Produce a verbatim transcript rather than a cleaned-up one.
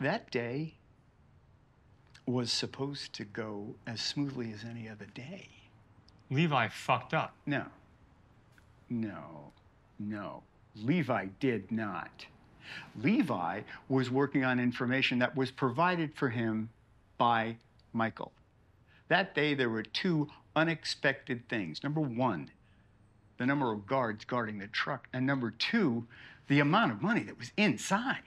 That day was supposed to go as smoothly as any other day. Levi fucked up. No. No. No. Levi did not. Levi was working on information that was provided for him by Michael. That day, there were two unexpected things. Number one, the number of guards guarding the truck, and number two, the amount of money that was inside.